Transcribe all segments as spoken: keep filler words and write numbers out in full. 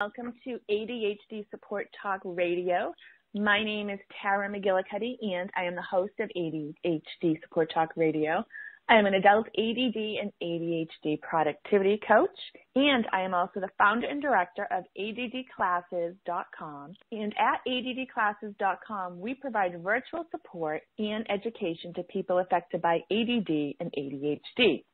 Welcome to A D H D Support Talk Radio. My name is Tara McGillicuddy, and I am the host of A D H D Support Talk Radio. I am an adult A D D and A D H D productivity coach, and I am also the founder and director of A D D classes dot com. And at A D D classes dot com, we provide virtual support and education to people affected by A D D and A D H D.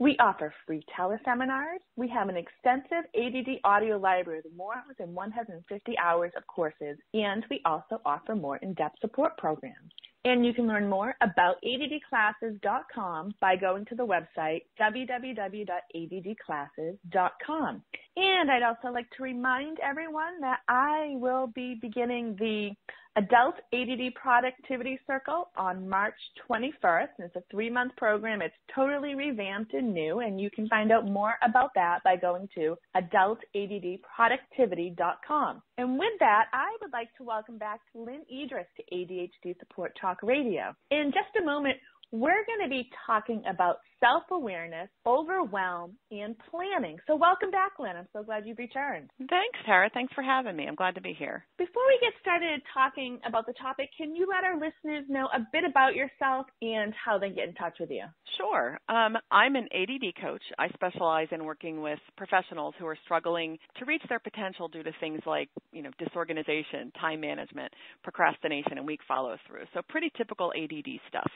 We offer free teleseminars. We have an extensive A D D audio library with more than one hundred fifty hours of courses, and we also offer more in-depth support programs. And you can learn more about A D D classes dot com by going to the website w w w dot A D D classes dot com. And I'd also like to remind everyone that I will be beginning the Adult A D D Productivity Circle on March twenty-first. It's a three-month program. It's totally revamped and new, and you can find out more about that by going to adult A D D productivity dot com. And with that, I would like to welcome back Lynne Edris to A D H D Support Talk Radio. In just a moment, we're going to be talking about self-awareness, overwhelm, and planning. So welcome back, Lynne. I'm so glad you've returned. Thanks, Tara. Thanks for having me. I'm glad to be here. Before we get started talking about the topic, can you let our listeners know a bit about yourself and how they get in touch with you? Sure. Um, I'm an A D D coach. I specialize in working with professionals who are struggling to reach their potential due to things like, you know, disorganization, time management, procrastination, and weak follow-through. So pretty typical A D D stuff.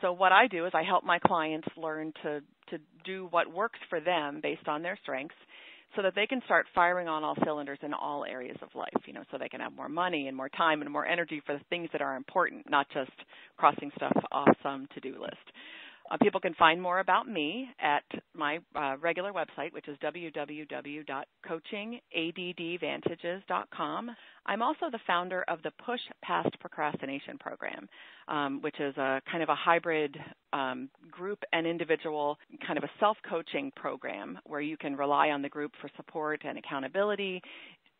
So what I do is I help my clients learn to, to do what works for them based on their strengths so that they can start firing on all cylinders in all areas of life, you know, so they can have more money and more time and more energy for the things that are important, not just crossing stuff off some to-do list. Uh, people can find more about me at my uh, regular website, which is w w w dot coaching a d d vantages dot com. I'm also the founder of the Push Past Procrastination Program, um, which is a kind of a hybrid um, group and individual kind of a self-coaching program where you can rely on the group for support and accountability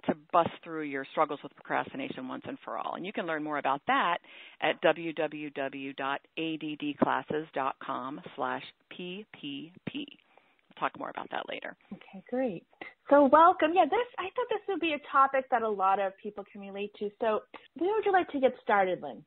to bust through your struggles with procrastination once and for all. And you can learn more about that at w w w dot A D D classes dot com slash P P P. We'll talk more about that later. Okay, great. So welcome. Yeah, this I thought this would be a topic that a lot of people can relate to. So where would you like to get started, Lynne?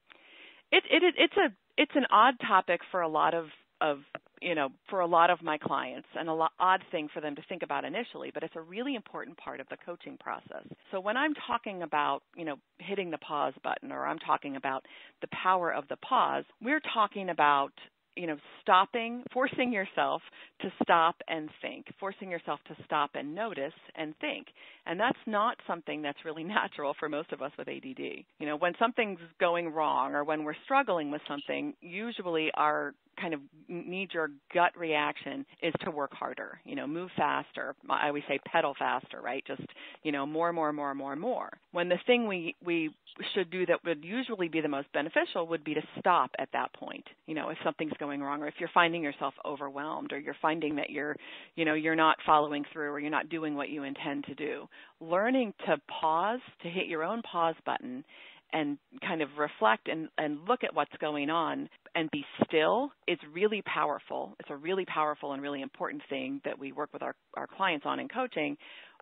It, it, it, it's, a, it's an odd topic for a lot of, of you know, for a lot of my clients, and a lot, odd thing for them to think about initially, but it's a really important part of the coaching process. So when I'm talking about, you know, hitting the pause button, or I'm talking about the power of the pause, we're talking about, you know, stopping, forcing yourself to stop and think, forcing yourself to stop and notice and think. And that's not something that's really natural for most of us with A D D. You know, when something's going wrong or when we're struggling with something, usually our kind of knee-jerk gut reaction is to work harder, you know, move faster. I always say pedal faster, right? Just, you know, more, more, more, more, more. When the thing we, we should do that would usually be the most beneficial would be to stop at that point, you know, if something's going wrong or if you're finding yourself overwhelmed or you're finding that you're, you know, you're not following through or you're not doing what you intend to do. Learning to pause, to hit your own pause button and kind of reflect and, and look at what's going on and be still is really powerful. It's a really powerful and really important thing that we work with our, our clients on in coaching,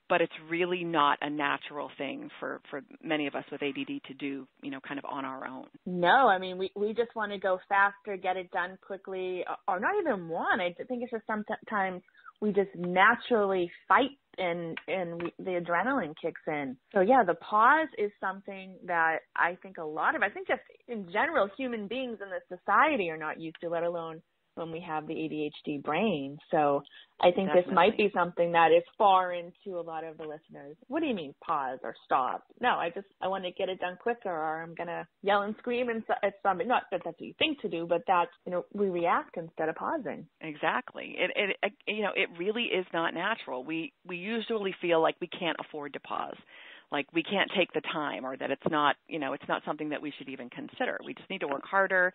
but it's really not a natural thing for, for many of us with A D D to do, you know, kind of on our own. No, I mean, we, we just want to go faster, get it done quickly, or not even want. I think it's just sometimes we just naturally fight and and we, the adrenaline kicks in. So yeah, the pause is something that I think a lot of, I think just in general, human beings in this society are not used to, let alone when we have the A D H D brain. So I think Definitely. This might be something that is foreign to a lot of the listeners. What do you mean pause or stop? No, I just, I want to get it done quicker, or I'm going to yell and scream and so, at somebody. Not that that's what you think to do, but that's, you know, we react instead of pausing. Exactly. It, it, you know, it really is not natural. We, we usually feel like we can't afford to pause. Like we can't take the time, or that it's not, you know, it's not something that we should even consider. We just need to work harder.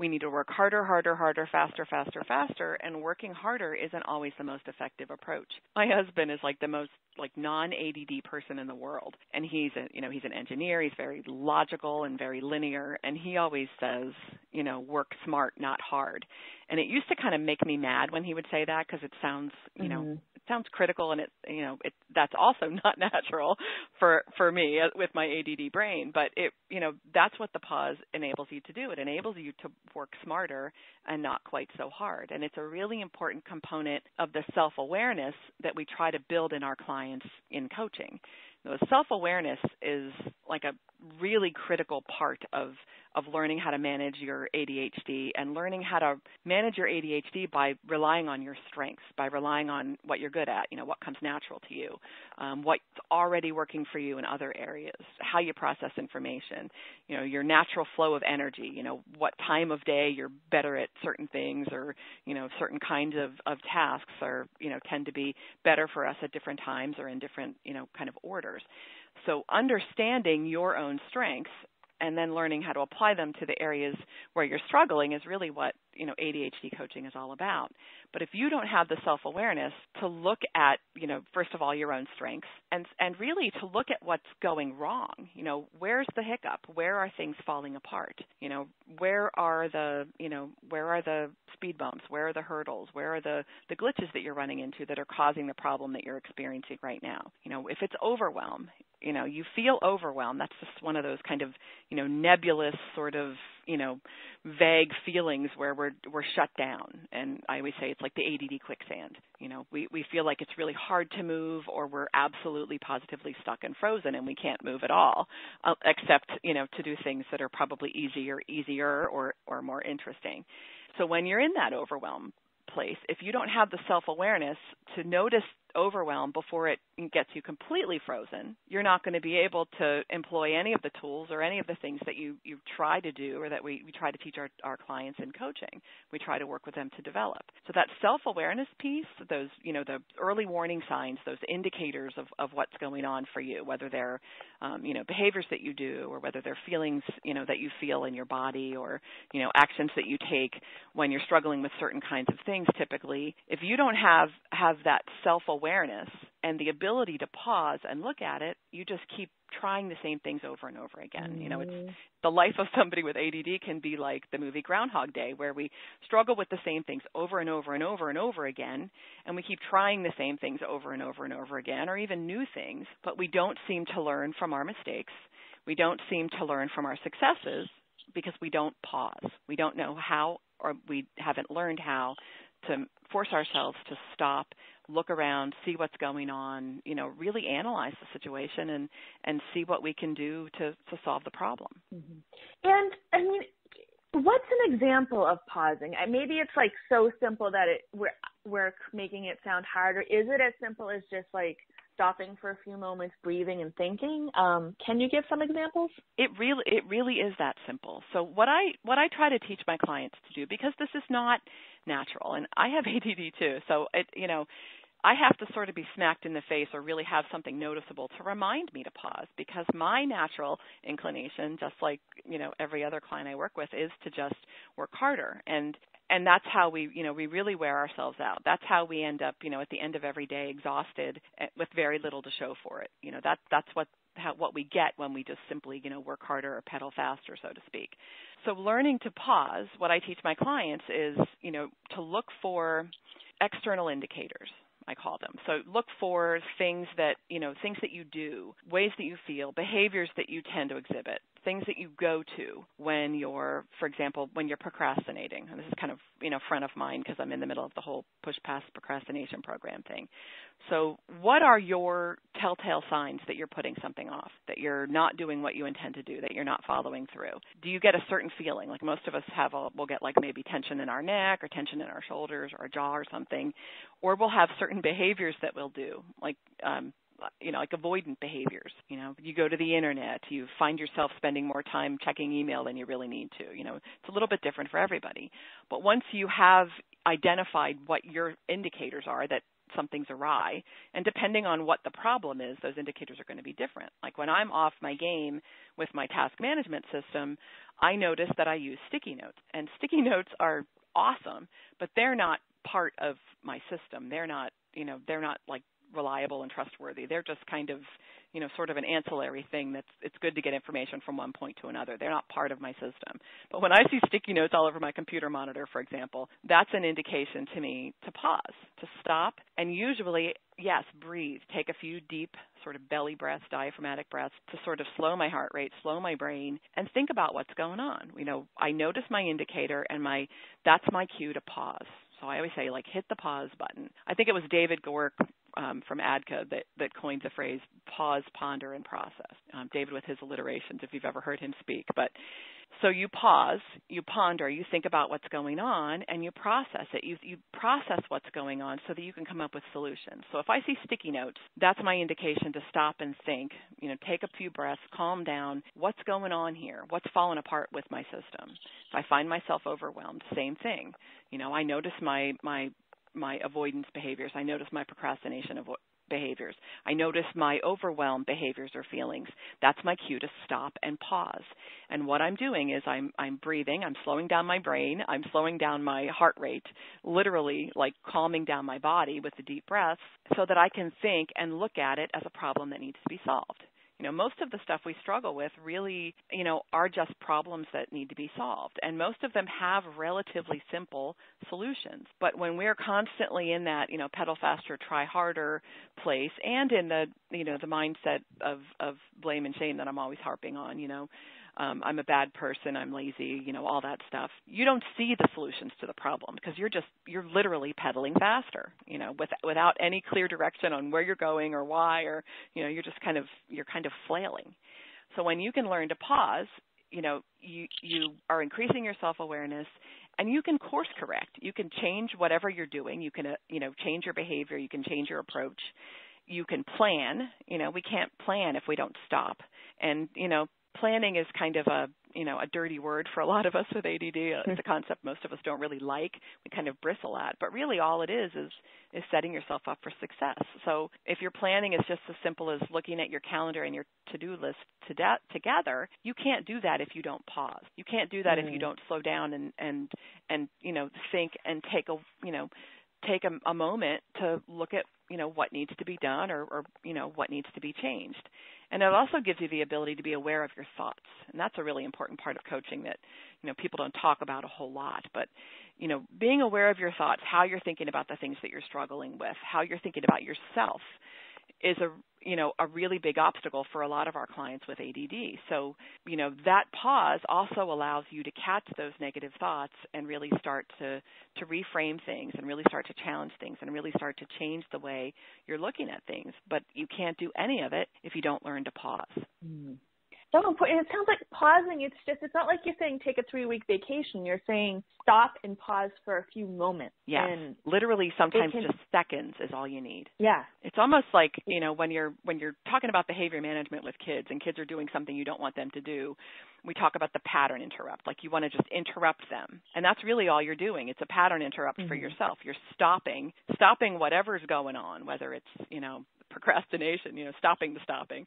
We need to work harder, harder, harder, faster, faster, faster. And working harder isn't always the most effective approach. My husband is like the most like non-A D D person in the world. And he's, a, you know, he's an engineer. He's very logical and very linear. And he always says, you know, work smart, not hard. And it used to kind of make me mad when he would say that because it sounds, you know, mm-hmm. sounds critical, and it, you know, it, that's also not natural for for me with my A D D brain. But it, you know, that's what the pause enables you to do. It enables you to work smarter and not quite so hard. And it's a really important component of the self-awareness that we try to build in our clients in coaching. So self-awareness is like a really critical part of, of learning how to manage your A D H D, and learning how to manage your A D H D by relying on your strengths, by relying on what you're good at, you know, what comes natural to you, um, what's already working for you in other areas, how you process information, you know, your natural flow of energy, you know, what time of day you're better at certain things, or, you know, certain kinds of, of tasks are, you know, tend to be better for us at different times or in different, you know, kind of orders. So understanding your own strengths and then learning how to apply them to the areas where you're struggling is really what, you know, A D H D coaching is all about. But if you don't have the self-awareness to look at, you know, first of all, your own strengths, and and really to look at what's going wrong, you know, where's the hiccup? Where are things falling apart? You know, where are the, you know, where are the speed bumps? Where are the hurdles? Where are the, the glitches that you're running into that are causing the problem that you're experiencing right now? You know, if it's overwhelm, you know, you feel overwhelmed. That's just one of those kind of, you know, nebulous sort of, you know, vague feelings where we're we're shut down. And I always say it's like the A D D quicksand. You know, we, we feel like it's really hard to move, or we're absolutely positively stuck and frozen and we can't move at all, uh, except, you know, to do things that are probably easier, easier or, or more interesting. So when you're in that overwhelm place, if you don't have the self-awareness to notice overwhelm before it gets you completely frozen, you're not going to be able to employ any of the tools or any of the things that you, you try to do, or that we, we try to teach our, our clients in coaching. We try to work with them to develop. So that self-awareness piece, those, you know, the early warning signs, those indicators of, of what's going on for you, whether they're, um, you know, behaviors that you do, or whether they're feelings, you know, that you feel in your body, or, you know, actions that you take when you're struggling with certain kinds of things typically. If you don't have, have that self-awareness awareness and the ability to pause and look at it, you just keep trying the same things over and over again. Mm-hmm. You know, it's the life of somebody with A D D can be like the movie Groundhog Day, where we struggle with the same things over and over and over and over again, and we keep trying the same things over and over and over again, or even new things, but we don't seem to learn from our mistakes. We don't seem to learn from our successes because we don't pause. We don't know how, or we haven't learned how to force ourselves to stop, look around, see what's going on, you know, really analyze the situation and, and see what we can do to, to solve the problem. Mm-hmm. And, I mean, what's an example of pausing? Maybe it's, like, so simple that it we're, we're making it sound hard, or is it as simple as just, like, stopping for a few moments, breathing and thinking? Um, can you give some examples? It really, it really is that simple. So what I, what I try to teach my clients to do, because this is not natural, and I have A D D too, so it, you know, I have to sort of be smacked in the face or really have something noticeable to remind me to pause, because my natural inclination, just like, you know, every other client I work with, is to just work harder. And And that's how we, you know, we really wear ourselves out. That's how we end up, you know, at the end of every day exhausted with very little to show for it. You know, that, that's what, how, what we get when we just simply, you know, work harder or pedal faster, so to speak. So learning to pause, what I teach my clients is, you know, to look for external indicators, I call them. So look for things that, you know, things that you do, ways that you feel, behaviors that you tend to exhibit, things that you go to when you're, for example, when you're procrastinating. And this is kind of, you know, front of mind because I'm in the middle of the whole Push Past Procrastination Program thing. So what are your telltale signs that you're putting something off, that you're not doing what you intend to do, that you're not following through? Do you get a certain feeling? Like most of us have, a, we'll get like maybe tension in our neck or tension in our shoulders or a jaw or something, or we'll have certain behaviors that we'll do, like, um, you know, like avoidant behaviors. You know, you go to the internet, you find yourself spending more time checking email than you really need to. You know, it's a little bit different for everybody. But once you have identified what your indicators are that something's awry, and depending on what the problem is, those indicators are going to be different. Like when I'm off my game with my task management system, I notice that I use sticky notes. And sticky notes are awesome, but they're not part of my system. They're not, you know, they're not like reliable and trustworthy. They're just kind of, you know, sort of an ancillary thing that's, it's good to get information from one point to another. They're not part of my system. But when I see sticky notes all over my computer monitor, for example, that's an indication to me to pause, to stop, and usually, yes, breathe. Take a few deep sort of belly breaths, diaphragmatic breaths to sort of slow my heart rate, slow my brain, and think about what's going on. You know, I notice my indicator and my, that's my cue to pause. So I always say, like, hit the pause button. I think it was David Gork um, from Adka that, that coined the phrase pause, ponder, and process. Um, David with his alliterations, if you've ever heard him speak. But so you pause, you ponder, you think about what's going on, and you process it. You, you process what's going on so that you can come up with solutions. So if I see sticky notes, that's my indication to stop and think, you know, take a few breaths, calm down. What's going on here? What's falling apart with my system? If I find myself overwhelmed, same thing. You know, I notice my my my avoidance behaviors. I notice my procrastination avo- behaviors. I notice my overwhelm behaviors or feelings. That's my cue to stop and pause. And what I'm doing is I'm I'm breathing. I'm slowing down my brain. I'm slowing down my heart rate, literally like calming down my body with the deep breaths so that I can think and look at it as a problem that needs to be solved. You know, most of the stuff we struggle with really, you know, are just problems that need to be solved. And most of them have relatively simple solutions. But when we're constantly in that, you know, pedal faster, try harder place and in the, you know, the mindset of, of blame and shame that I'm always harping on, you know, Um, I'm a bad person, I'm lazy, you know, all that stuff. You don't see the solutions to the problem because you're just, you're literally pedaling faster, you know, with, without any clear direction on where you're going or why, or, you know, you're just kind of, you're kind of flailing. So when you can learn to pause, you know, you, you are increasing your self-awareness and you can course correct. You can change whatever you're doing. You can, uh, you know, change your behavior. You can change your approach. You can plan. You know, we can't plan if we don't stop. And, you know, planning is kind of a, you know, a dirty word for a lot of us with A D D. It's a concept most of us don't really like. We kind of bristle at. But really all it is is is setting yourself up for success. So if your planning is just as simple as looking at your calendar and your to-do list to de- together, you can't do that if you don't pause. You can't do that mm-hmm. if you don't slow down and, and, and, you know, think and take a, you know, take a, a moment to look at, you know, what needs to be done or, or, you know, what needs to be changed. And it also gives you the ability to be aware of your thoughts. And that's a really important part of coaching that, you know, people don't talk about a whole lot. But, you know, being aware of your thoughts, how you're thinking about the things that you're struggling with, how you're thinking about yourself is a, you know, a really big obstacle for a lot of our clients with A D D. So, you know, that pause also allows you to catch those negative thoughts and really start to, to reframe things and really start to challenge things and really start to change the way you're looking at things. But you can't do any of it if you don't learn to pause. Mm-hmm. So important. It sounds like pausing, it's just, it's not like you're saying take a three-week vacation. You're saying stop and pause for a few moments. Yeah, literally sometimes can, just seconds is all you need. Yeah. It's almost like, you know, when you're when you're talking about behavior management with kids and kids are doing something you don't want them to do, we talk about the pattern interrupt, like you want to just interrupt them. And that's really all you're doing. It's a pattern interrupt mm-hmm. for yourself. You're stopping, stopping whatever's going on, whether it's, you know, procrastination, you know, stopping the stopping,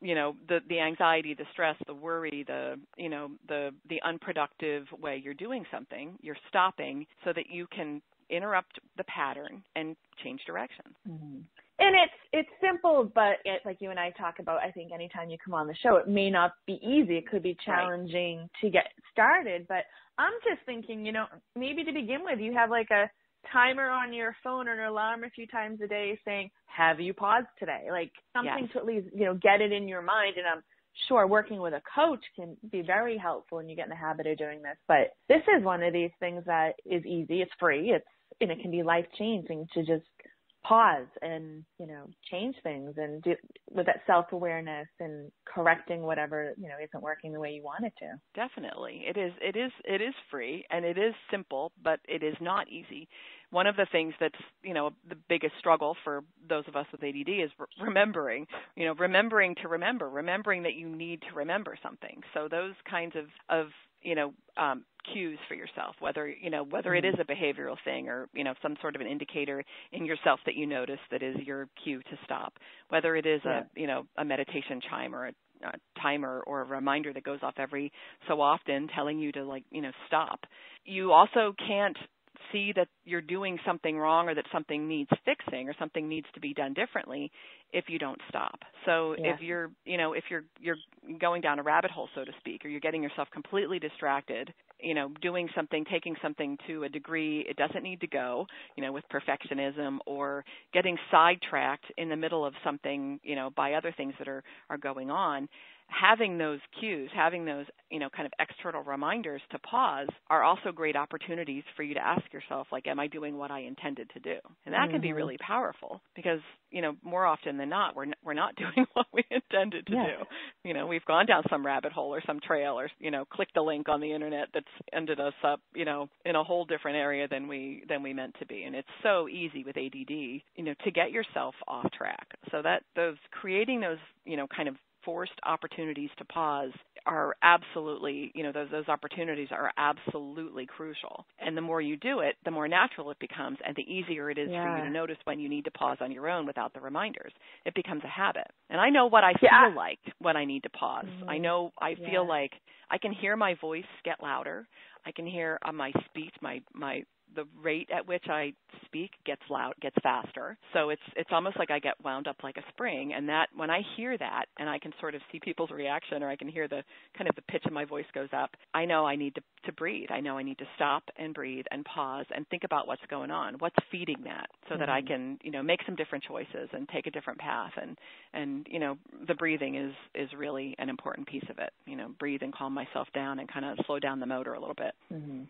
you know, the, the anxiety, the stress, the worry, the, you know, the, the unproductive way you're doing something, you're stopping so that you can interrupt the pattern and change direction. Mm-hmm. And it's it's simple, but it, like you and I talk about, I think anytime you come on the show, it may not be easy. It could be challenging right. to get started. But I'm just thinking, you know, maybe to begin with, you have like a timer on your phone or an alarm a few times a day saying, have you paused today? Like something yes. to at least, you know, get it in your mind. And I'm sure working with a coach can be very helpful when you get in the habit of doing this. But this is one of these things that is easy. It's free. It's, and it can be life changing to just pause and, you know, change things and do with that self-awareness and correcting whatever, you know, isn't working the way you want it to. Definitely. It is, it is, it is free and it is simple, but it is not easy. One of the things that's, you know, the biggest struggle for those of us with A D D is re- remembering, you know, remembering to remember, remembering that you need to remember something. So those kinds of, of, you know, um, cues for yourself, whether, you know, whether it is a behavioral thing or, you know, some sort of an indicator in yourself that you notice that is your cue to stop, whether it is yeah. a, you know, a meditation chime or a, a timer or a reminder that goes off every so often telling you to like, you know, stop. You also can't see that you're doing something wrong or that something needs fixing or something needs to be done differently if you don't stop. So yeah. if you're, you know, if you're you're going down a rabbit hole, so to speak, or you're getting yourself completely distracted, you know, doing something, taking something to a degree it doesn't need to go, you know, with perfectionism, or getting sidetracked in the middle of something, you know, by other things that are, are going on, having those cues, having those, you know, kind of external reminders to pause are also great opportunities for you to ask yourself, like, am I doing what I intended to do? And that mm-hmm. can be really powerful because, you know, more often than not, we're, n- we're not doing what we intended to yeah. do. You know, we've gone down some rabbit hole or some trail or, you know, clicked a link on the internet that's ended us up, you know, in a whole different area than we, than we meant to be. And it's so easy with A D D, you know, to get yourself off track. So that those creating those, you know, kind of forced opportunities to pause are absolutely, you know, those those opportunities are absolutely crucial. And the more you do it, the more natural it becomes and the easier it is yeah. for you to notice when you need to pause on your own without the reminders. It becomes a habit. And I know what I yeah. feel like when I need to pause. Mm-hmm. I know I yeah. feel like I can hear my voice get louder. I can hear uh, my speech, my my the rate at which I speak gets loud, gets faster. So it's it's almost like I get wound up like a spring. And that when I hear that, and I can sort of see people's reaction, or I can hear the kind of the pitch of my voice goes up, I know I need to, to breathe. I know I need to stop and breathe and pause and think about what's going on, what's feeding that, so mm-hmm. that I can, you know, make some different choices and take a different path. And, and you know, the breathing is, is really an important piece of it. You know, breathe and calm myself down and kind of slow down the motor a little bit. Mm-hmm.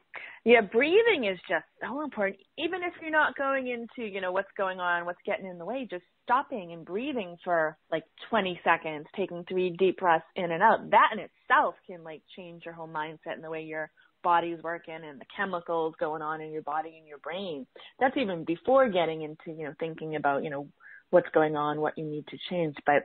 Yeah, breathing is just so important. Even if you're not going into, you know, what's going on, what's getting in the way, just stopping and breathing for like twenty seconds, taking three deep breaths in and out, that in itself can like change your whole mindset and the way your body's working and the chemicals going on in your body and your brain. That's even before getting into, you know, thinking about, you know, what's going on, what you need to change. But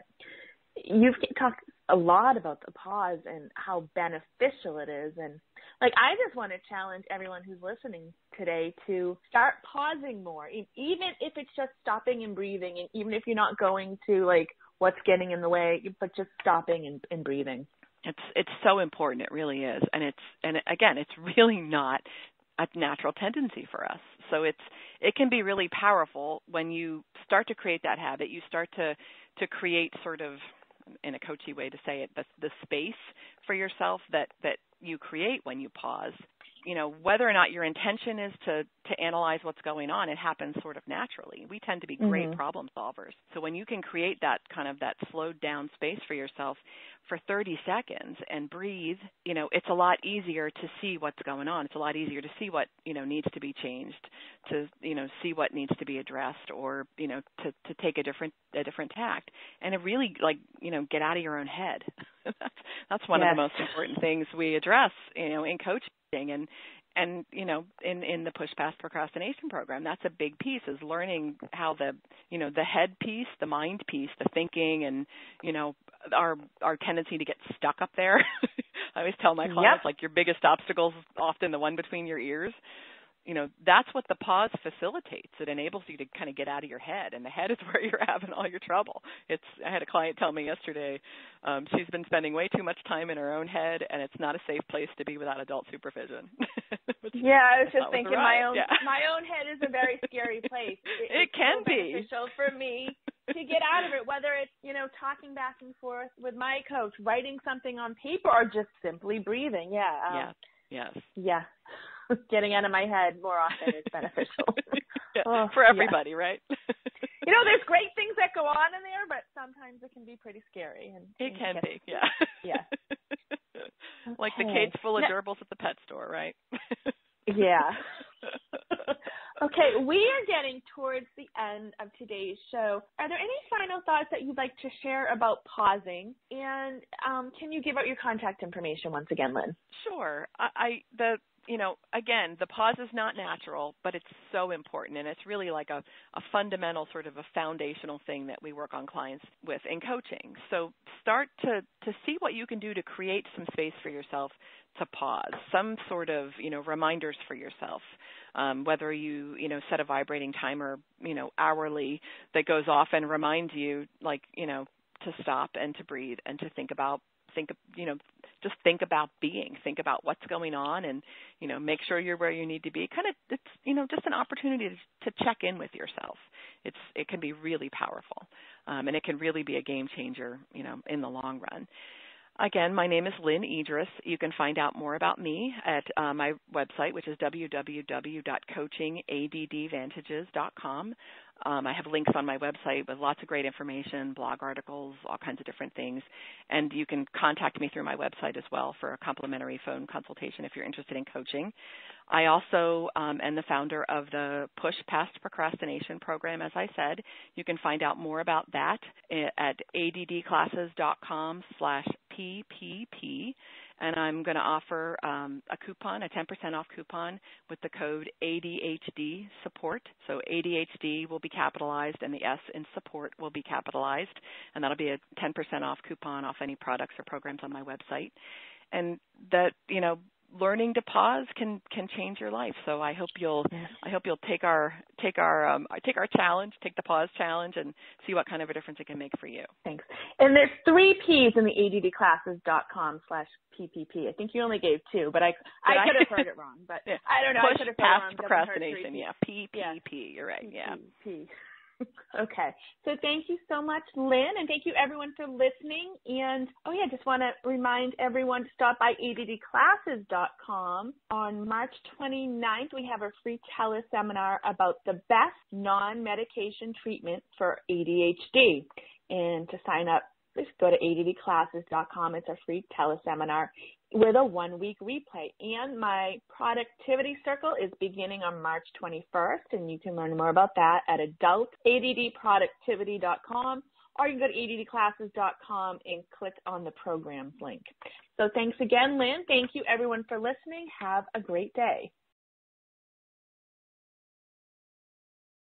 you've talked a lot about the pause and how beneficial it is. And like, I just want to challenge everyone who's listening today to start pausing more, even if it's just stopping and breathing. And even if you're not going to like what's getting in the way, but just stopping and, and breathing. It's, it's so important. It really is. And it's, and again, it's really not a natural tendency for us. So it's, it can be really powerful when you start to create that habit. You start to, to create sort of, in a coachy way to say it, the, the space for yourself that, that you create when you pause. You know, whether or not your intention is to, to analyze what's going on, it happens sort of naturally. We tend to be great mm-hmm. problem solvers. So when you can create that kind of that slowed down space for yourself for thirty seconds and breathe, you know, it's a lot easier to see what's going on. It's a lot easier to see what, you know, needs to be changed, to, you know, see what needs to be addressed, or, you know, to, to take a different, a different tact. And it really, like, you know, get out of your own head. That's one yes. of the most important things we address, you know, in coaching. And, and you know, in, in the Push Past Procrastination Program, that's a big piece, is learning how the, you know, the head piece, the mind piece, the thinking, and, you know, our our tendency to get stuck up there. I always tell my clients, yep. like, your biggest obstacle is often the one between your ears. You know, that's what the pause facilitates. It enables you to kind of get out of your head, and the head is where you're having all your trouble. It's, I had a client tell me yesterday um, she's been spending way too much time in her own head, and it's not a safe place to be without adult supervision. Yeah, I was just thinking my own yeah. my own head is a very scary place. It, it can so be beneficial for me to get out of it, whether it's, you know, talking back and forth with my coach, writing something on paper, or just simply breathing. Yeah. Um, yeah. Yes. Yeah. Getting out of my head more often is beneficial. yeah, oh, for everybody, yeah. right? You know, there's great things that go on in there, but sometimes it can be pretty scary. And It and can be, yeah. Yeah. Okay. Like the cage full of now, gerbils at the pet store, right? yeah. Okay, we are getting towards the end of today's show. Are there any final thoughts that you'd like to share about pausing? And um, can you give out your contact information once again, Lynne? Sure. I, I the You know, again, the pause is not natural, but it's so important, and it's really like a, a fundamental sort of a foundational thing that we work on clients with in coaching. So start to, to see what you can do to create some space for yourself to pause, some sort of, you know, reminders for yourself, um, whether you, you know, set a vibrating timer, you know, hourly that goes off and reminds you, like, you know, to stop and to breathe and to think about, think, you know, just think about being, think about what's going on, and, you know, make sure you're where you need to be. Kind of, it's, you know, just an opportunity to, to check in with yourself. It's, it can be really powerful, um, and it can really be a game changer, you know, in the long run. Again, my name is Lynne Edris. You can find out more about me at uh, my website, which is w w w dot coaching a d d vantages dot com. Um, I have links on my website with lots of great information, blog articles, all kinds of different things. And you can contact me through my website as well for a complimentary phone consultation if you're interested in coaching. I also um, am the founder of the Push Past Procrastination Program, as I said. You can find out more about that at A D D classes dot com slash P P P. And I'm going to offer um, a coupon, a ten percent off coupon with the code A D H D Support. So A D H D will be capitalized and the S in support will be capitalized. And that'll be a ten percent off coupon off any products or programs on my website. And that, you know, learning to pause can, can change your life. So I hope you'll I hope you'll take our take our um, take our challenge, take the pause challenge, and see what kind of a difference it can make for you. Thanks. And there's three P's in the A D D classes dot com slash P P P. I think you only gave two, but I Did I could I? have heard it wrong. But yeah. I don't know. Push I past procrastination. Yeah, P P P. Yeah. You're right. Yeah. P P P. Okay. So thank you so much, Lynne, and thank you everyone for listening. And, oh yeah, just want to remind everyone to stop by A D D classes dot com. On March twenty-ninth, we have a free teleseminar about the best non-medication treatment for A D H D. And to sign up, just go to A D D classes dot com. It's a free teleseminar with a one-week replay. And my productivity circle is beginning on March twenty-first, and you can learn more about that at adult A D D productivity dot com, or you can go to A D D classes dot com and click on the programs link. So thanks again, Lynne. Thank you, everyone, for listening. Have a great day.